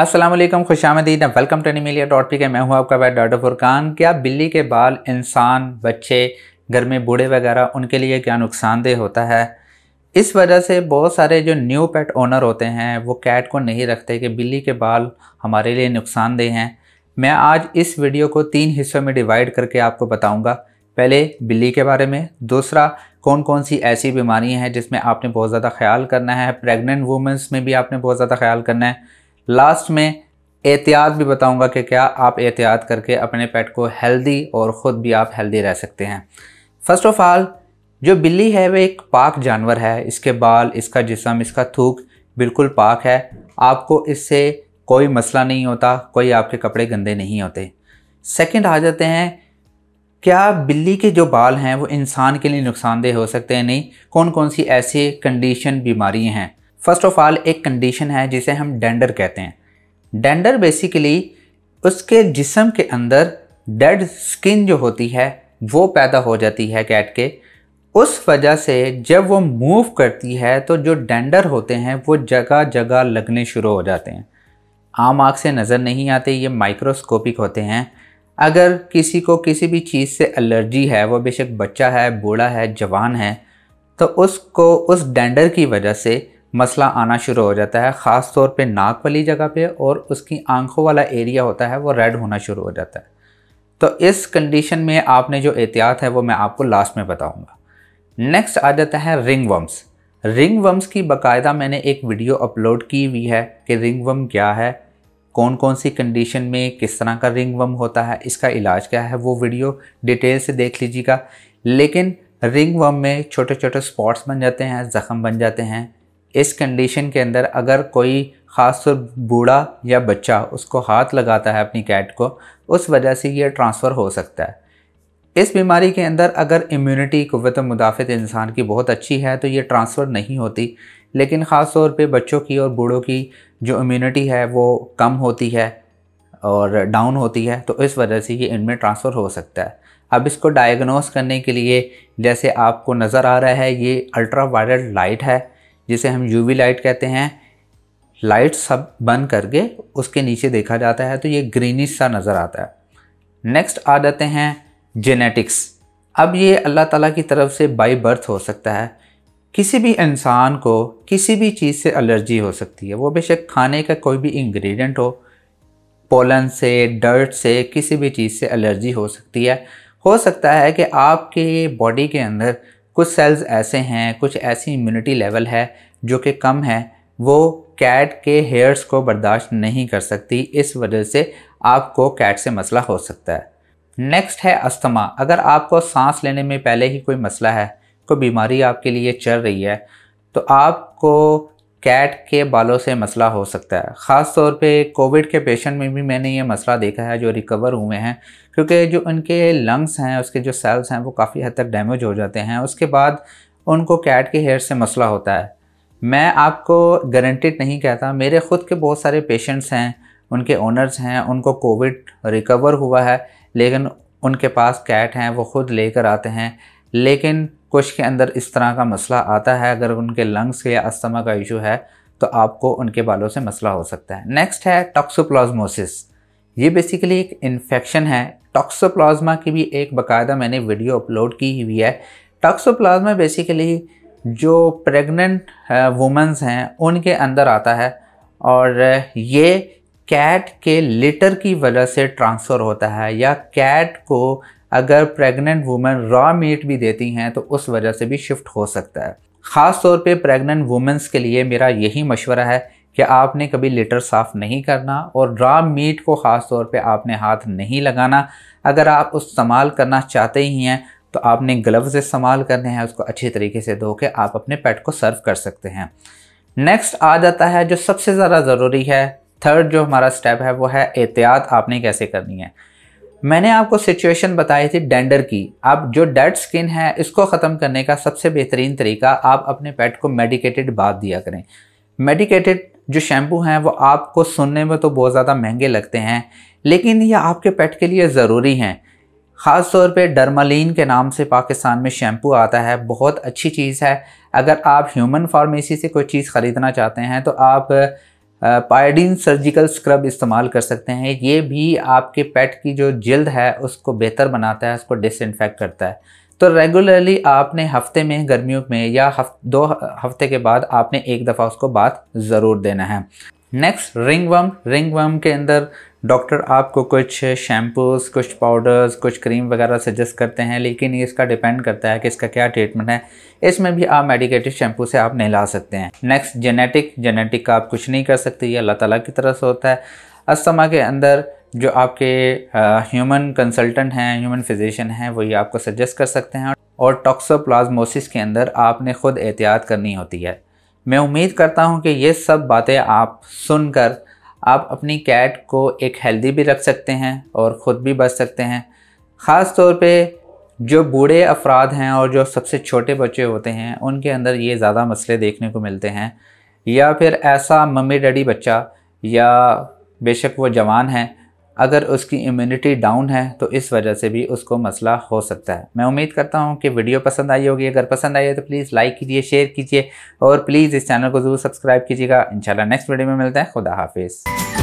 अस्सलाम वालेकुम, खुशामदीद, welcome to Animalia dot PK. मैं हूं आपका वैट डॉक्टर फुरकान। क्या बिल्ली के बाल इंसान, बच्चे, घर में बूढ़े वगैरह उनके लिए क्या नुकसानदेह होता है? इस वजह से बहुत सारे जो न्यू पेट ओनर होते हैं वो कैट को नहीं रखते कि बिल्ली के बाल हमारे लिए नुकसानदेह हैं। मैं आज इस वीडियो को 3 हिस्सों में डिवाइड करके आपको बताऊँगा। पहले बिल्ली के बारे में, दूसरा कौन कौन सी ऐसी बीमारियाँ हैं जिसमें आपने बहुत ज़्यादा ख्याल करना है, प्रेग्नेंट वूमेंस में भी आपने बहुत ज़्यादा ख्याल करना है। लास्ट में एहतियात भी बताऊंगा कि क्या आप एहतियात करके अपने पेट को हेल्दी और ख़ुद भी आप हेल्दी रह सकते हैं। फ़र्स्ट ऑफ़ ऑल, जो बिल्ली है वह एक पाक जानवर है। इसके बाल, इसका जिस्म, इसका थूक बिल्कुल पाक है। आपको इससे कोई मसला नहीं होता, कोई आपके कपड़े गंदे नहीं होते। सेकंड आ जाते हैं, क्या बिल्ली के जो बाल हैं वो इंसान के लिए नुकसानदेह हो सकते हैं? नहीं। कौन कौन सी ऐसी कंडीशन बीमारियाँ हैं? फ़र्स्ट ऑफ़ ऑल, एक कंडीशन है जिसे हम डेंडर कहते हैं। डेंडर बेसिकली उसके जिस्म के अंदर डेड स्किन जो होती है वो पैदा हो जाती है कैट के। उस वजह से जब वो मूव करती है तो जो डेंडर होते हैं वो जगह जगह लगने शुरू हो जाते हैं। आम आँख से नज़र नहीं आते, ये माइक्रोस्कोपिक होते हैं। अगर किसी को किसी भी चीज़ से एलर्जी है, वो बेशक बच्चा है, बूढ़ा है, जवान है, तो उसको उस डेंडर की वजह से मसला आना शुरू हो जाता है। ख़ास तौर पे नाक वाली जगह पे और उसकी आंखों वाला एरिया होता है वो रेड होना शुरू हो जाता है। तो इस कंडीशन में आपने जो एहतियात है वो मैं आपको लास्ट में बताऊंगा। नेक्स्ट आ जाता है रिंग वर्म्स। रिंग वर्म्स की बाकायदा मैंने एक वीडियो अपलोड की हुई है कि रिंग वर्म क्या है, कौन कौन सी कंडीशन में किस तरह का रिंग वर्म होता है, इसका इलाज क्या है, वो वीडियो डिटेल से देख लीजिएगा। लेकिन रिंग वर्म में छोटे छोटे स्पॉट्स बन जाते हैं, ज़ख़म बन जाते हैं। इस कंडीशन के अंदर अगर कोई ख़ासतौर बूढ़ा या बच्चा उसको हाथ लगाता है अपनी कैट को, उस वजह से ये ट्रांसफ़र हो सकता है। इस बीमारी के अंदर अगर इम्यूनिटी, क़ुव्वत मुदाफ़त इंसान की बहुत अच्छी है तो ये ट्रांसफ़र नहीं होती। लेकिन ख़ास तौर पे बच्चों की और बूढ़ों की जो इम्यूनिटी है वो कम होती है और डाउन होती है, तो इस वजह से ये इनमें ट्रांसफ़र हो सकता है। अब इसको डायग्नोस करने के लिए, जैसे आपको नज़र आ रहा है, ये अल्ट्रा वायलेट लाइट है जिसे हम यूवी लाइट कहते हैं। लाइट सब बंद करके उसके नीचे देखा जाता है तो ये ग्रीनिश सा नज़र आता है। नेक्स्ट आ जाते हैं जेनेटिक्स। अब ये अल्लाह ताला की तरफ से बाई बर्थ हो सकता है। किसी भी इंसान को किसी भी चीज़ से एलर्जी हो सकती है, वो बेशक खाने का कोई भी इंग्रेडिएंट हो। पोलन से, डर्ट से, किसी भी चीज़ से एलर्जी हो सकती है। हो सकता है कि आपके बॉडी के अंदर कुछ सेल्स ऐसे हैं, कुछ ऐसी इम्यूनिटी लेवल है जो कि कम है, वो कैट के हेयर्स को बर्दाश्त नहीं कर सकती। इस वजह से आपको कैट से मसला हो सकता है। नेक्स्ट है अस्थमा। अगर आपको सांस लेने में पहले ही कोई मसला है, कोई बीमारी आपके लिए चल रही है, तो आपको कैट के बालों से मसला हो सकता है। ख़ास तौर पे कोविड के पेशेंट में भी मैंने ये मसला देखा है जो रिकवर हुए हैं, क्योंकि जो उनके लंग्स हैं, उसके जो सेल्स हैं वो काफ़ी हद तक डैमेज हो जाते हैं। उसके बाद उनको कैट के हेयर से मसला होता है। मैं आपको गारंटीड नहीं कहता, मेरे ख़ुद के बहुत सारे पेशेंट्स हैं, उनके ओनर्स हैं, उनको कोविड रिकवर हुआ है, लेकिन उनके पास कैट हैं, वो ख़ुद लेकर आते हैं, लेकिन कुछ के अंदर इस तरह का मसला आता है। अगर उनके लंग्स या अस्थमा का इशू है तो आपको उनके बालों से मसला हो सकता है। नेक्स्ट है टॉक्सोप्लाज्मोसिस। ये बेसिकली एक इन्फेक्शन है। टॉक्सोप्लाज्मा की भी एक बाकायदा मैंने वीडियो अपलोड की हुई है। टॉक्सोप्लाज्मा बेसिकली जो प्रेग्नेंट वुमेंस हैं उनके अंदर आता है और ये कैट के लिटर की वजह से ट्रांसफ़र होता है, या कैट को अगर प्रेग्नेंट वुमेन रॉ मीट भी देती हैं तो उस वजह से भी शिफ्ट हो सकता है। ख़ास तौर पे प्रेग्नेंट वुमेंस के लिए मेरा यही मशवरा है कि आपने कभी लिटर साफ़ नहीं करना और रॉ मीट को ख़ास तौर पे आपने हाथ नहीं लगाना। अगर आप उस इस्तेमाल करना चाहते ही हैं तो आपने ग्लव्स इस्तेमाल करने हैं, उसको अच्छे तरीके से धो के आप अपने पेट को सर्व कर सकते हैं। नेक्स्ट आ जाता है जो सबसे ज़्यादा ज़रूरी है, थर्ड जो हमारा स्टेप है वो है एहतियात आपने कैसे करनी है। मैंने आपको सिचुएशन बताई थी डेंडर की। अब जो डेड स्किन है इसको ख़त्म करने का सबसे बेहतरीन तरीका, आप अपने पेट को मेडिकेटेड बाथ दिया करें। मेडिकेटेड जो शैम्पू हैं वो आपको सुनने में तो बहुत ज़्यादा महंगे लगते हैं, लेकिन ये आपके पेट के लिए ज़रूरी हैं। ख़ास तौर पे डर्मालिन के नाम से पाकिस्तान में शैम्पू आता है, बहुत अच्छी चीज़ है। अगर आप ह्यूमन फार्मेसी से कोई चीज़ ख़रीदना चाहते हैं तो आप पायोडीन सर्जिकल स्क्रब इस्तेमाल कर सकते हैं। ये भी आपके पेट की जो जल्द है उसको बेहतर बनाता है, उसको डिसइंफेक्ट करता है। तो रेगुलरली आपने हफ्ते में गर्मियों में या दो हफ्ते के बाद आपने एक दफ़ा उसको बात ज़रूर देना है। Next ringworm. रिंगवर्म के अंदर डॉक्टर आपको कुछ शैम्पूज़, कुछ पाउडर्स, कुछ क्रीम वगैरह सजेस्ट करते हैं, लेकिन ये इसका डिपेंड करता है कि इसका क्या ट्रीटमेंट है। इसमें भी आप मेडिकेटेड शैम्पू से आप नहला सकते हैं। Next genetic. जेनेटिक का आप कुछ नहीं कर सकते, ये अल्लाह ताला की तरफ से होता है। अस्थमा के अंदर जो आपके ह्यूमन कंसल्टेंट हैं, ह्यूमन फिजिशियन हैं, वही आपको सजेस्ट कर सकते हैं। और टॉक्सोप्लाज्मोसिस के अंदर आपने खुद एहतियात करनी होती है। मैं उम्मीद करता हूं कि ये सब बातें आप सुनकर आप अपनी कैट को एक हेल्दी भी रख सकते हैं और ख़ुद भी बच सकते हैं। ख़ास तौर पे जो बूढ़े अफराद हैं और जो सबसे छोटे बच्चे होते हैं उनके अंदर ये ज़्यादा मसले देखने को मिलते हैं, या फिर ऐसा मम्मी डैडी बच्चा, या बेशक वो जवान है, अगर उसकी इम्यूनिटी डाउन है तो इस वजह से भी उसको मसला हो सकता है। मैं उम्मीद करता हूं कि वीडियो पसंद आई होगी। अगर पसंद आई है तो प्लीज़ लाइक कीजिए, शेयर कीजिए और प्लीज़ इस चैनल को ज़रूर सब्सक्राइब कीजिएगा। इंशाल्लाह नेक्स्ट वीडियो में मिलते हैं। खुदा हाफिज़।